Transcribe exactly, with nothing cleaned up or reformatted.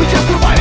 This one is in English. we just survive.